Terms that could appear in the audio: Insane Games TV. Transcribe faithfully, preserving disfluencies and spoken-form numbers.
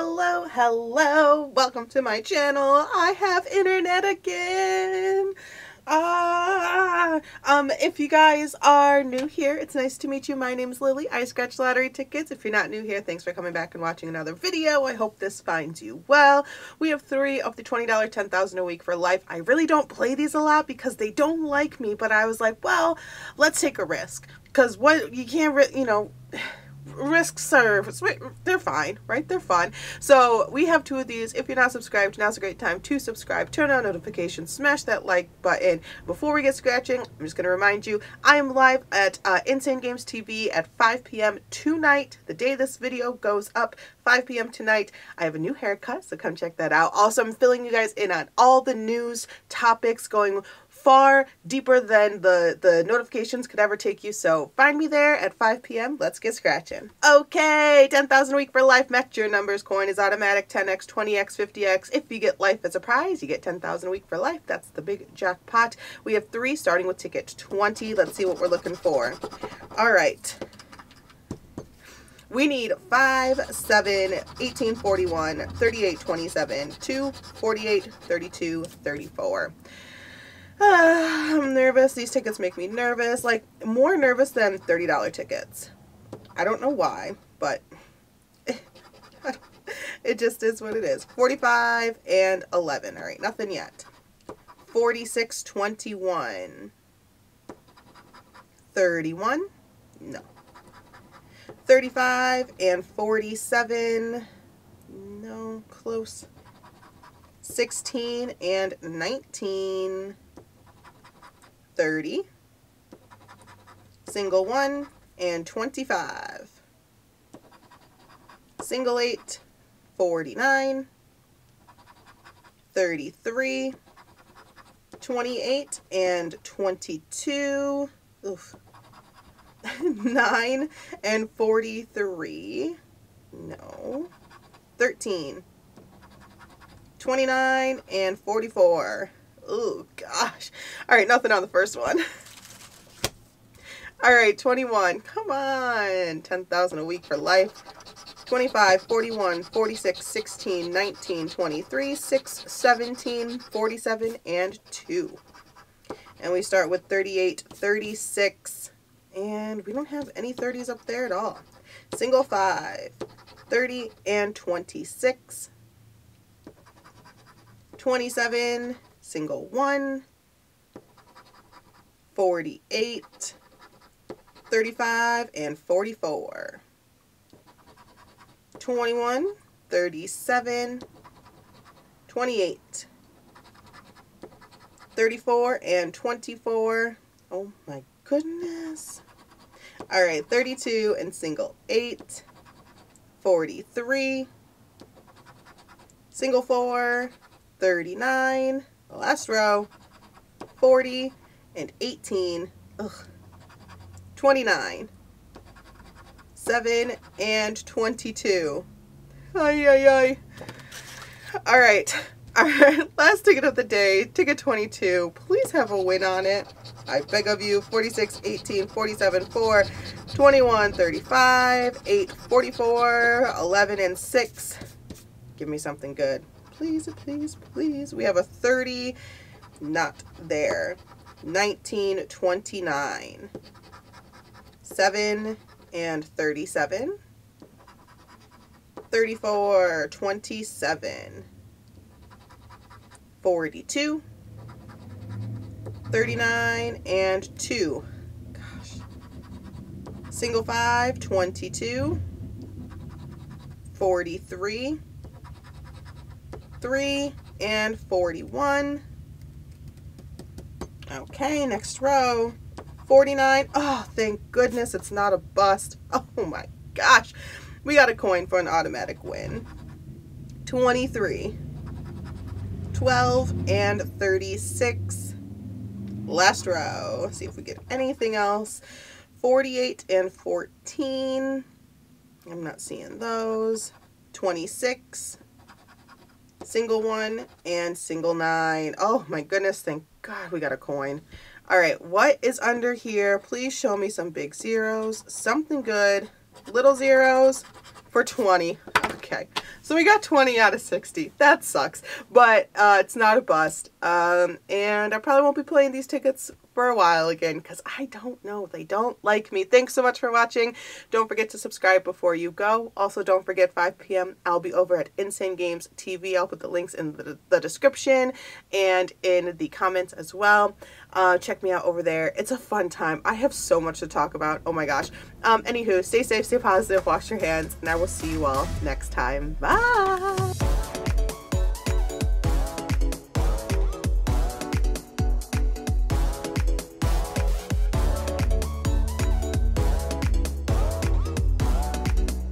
Hello, hello, welcome to my channel. I have internet again. Ah, um, if you guys are new here, it's nice to meet you. My name's Lily. I scratch lottery tickets. If you're not new here, thanks for coming back and watching another video. I hope this finds you well. We have three of the twenty dollar ten thousand a week for life. I really don't play these a lot because they don't like me, but I was like, well, let's take a risk because what you can't, you know, risk serves. They're fine, right? They're fun. So we have two of these. If you're not subscribed, now's a great time to subscribe, turn on notifications, smash that like button. Before we get scratching, I'm just going to remind you, I am live at uh, Insane Games T V at five p m tonight, the day this video goes up, five p m tonight. I have a new haircut, so come check that out. Also, I'm filling you guys in on all the news topics going far deeper than the, the notifications could ever take you. So find me there at five p m Let's get scratching. Okay, ten thousand a week for life. Match your numbers. Coin is automatic. ten X, twenty X, fifty X. If you get life as a prize, you get ten thousand a week for life. That's the big jackpot. We have three starting with ticket twenty. Let's see what we're looking for. All right. We need five, seven, eighteen, forty-one, thirty-eight, twenty-seven, two, forty-eight, thirty-two, thirty-four. Uh, I'm nervous. These tickets make me nervous, like more nervous than thirty dollar tickets. I don't know why, but it just is what it is. forty-five and eleven. All right, nothing yet. forty-six, twenty-one. thirty-one. No. thirty-five and forty-seven. No, close. sixteen and nineteen. thirty, single one, and twenty-five, single eight, forty-nine, thirty-three, twenty-eight, and twenty-two, oof, nine, and forty-three, no, thirteen, twenty-nine, and forty-four. Oh gosh. All right, nothing on the first one. All right, twenty-one. Come on. ten thousand a week for life. twenty-five, forty-one, forty-six, sixteen, nineteen, twenty-three, six, seventeen, forty-seven, and two. And we start with thirty-eight, thirty-six, and we don't have any thirties up there at all. Single five, thirty, and twenty-six. twenty-seven, single one, forty-eight, thirty-five, and forty-four, twenty-one, thirty-seven, twenty-eight, thirty-four, and twenty-four. Oh my goodness. All right, thirty-two and single eight, forty-three, single four, thirty-nine, last row, forty, and eighteen, ugh, twenty-nine, seven, and twenty-two. Ay, ay, ay. All right. All right. Last ticket of the day, ticket twenty-two. Please have a win on it. I beg of you. forty-six, eighteen, forty-seven, four, twenty-one, thirty-five, eight, forty-four, eleven, and six. Give me something good. Please, please, please. We have a thirty, not there. nineteen, twenty-nine. seven and thirty-seven. thirty-four, twenty-seven. forty-two. thirty-nine and two. Gosh. Single five, twenty-two. forty-three. three and forty-one. Okay, next row, forty-nine. Oh, thank goodness it's not a bust. Oh my gosh, we got a coin for an automatic win. twenty-three, twelve, and thirty-six. Last row, let's see if we get anything else. forty-eight and fourteen. I'm not seeing those. twenty-six, single one, and single nine. Oh my goodness, thank God we got a coin. All right, what is under here? Please show me some big zeros, something good. Little zeros for twenty. Okay. Okay, so we got twenty out of sixty. That sucks, but uh, it's not a bust. Um, and I probably won't be playing these tickets for a while again because I don't know. They don't like me. Thanks so much for watching. Don't forget to subscribe before you go. Also, don't forget five P M I'll be over at Insane Games T V. I'll put the links in the, the description and in the comments as well. Uh, check me out over there. It's a fun time. I have so much to talk about. Oh my gosh. Um, anywho, stay safe, stay positive, wash your hands, and I will see you all next time. Bye!